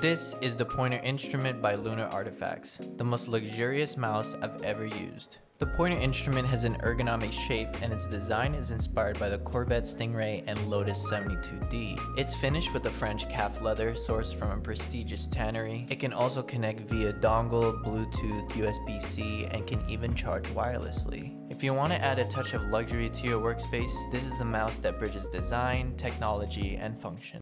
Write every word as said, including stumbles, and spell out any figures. This is the Pointer Instrument by Lunar Artifacts, the most luxurious mouse I've ever used. The Pointer Instrument has an ergonomic shape and its design is inspired by the Corvette Stingray and Lotus seventy-two D. It's finished with a French calf leather sourced from a prestigious tannery. It can also connect via dongle, Bluetooth, U S B C, and can even charge wirelessly. If you want to add a touch of luxury to your workspace, this is a mouse that bridges design, technology, and function.